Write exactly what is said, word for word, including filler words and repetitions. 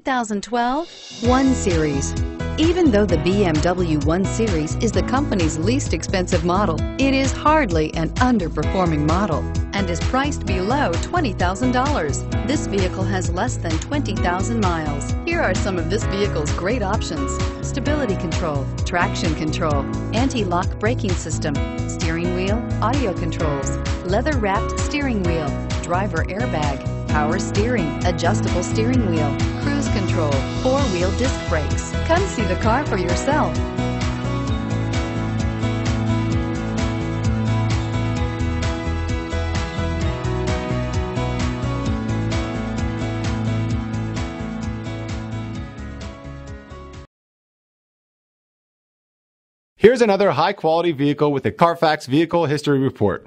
two thousand twelve one Series. Even though the B M W one Series is the company's least expensive model, it is hardly an underperforming model and is priced below twenty thousand dollars. This vehicle has less than twenty thousand miles. Here are some of this vehicle's great options: stability control, traction control, anti-lock braking system, steering wheel audio controls, leather-wrapped steering wheel, driver airbag, power steering, adjustable steering wheel, cruise control, four-wheel disc brakes. Come see the car for yourself. Here's another high-quality vehicle with a Carfax Vehicle History Report.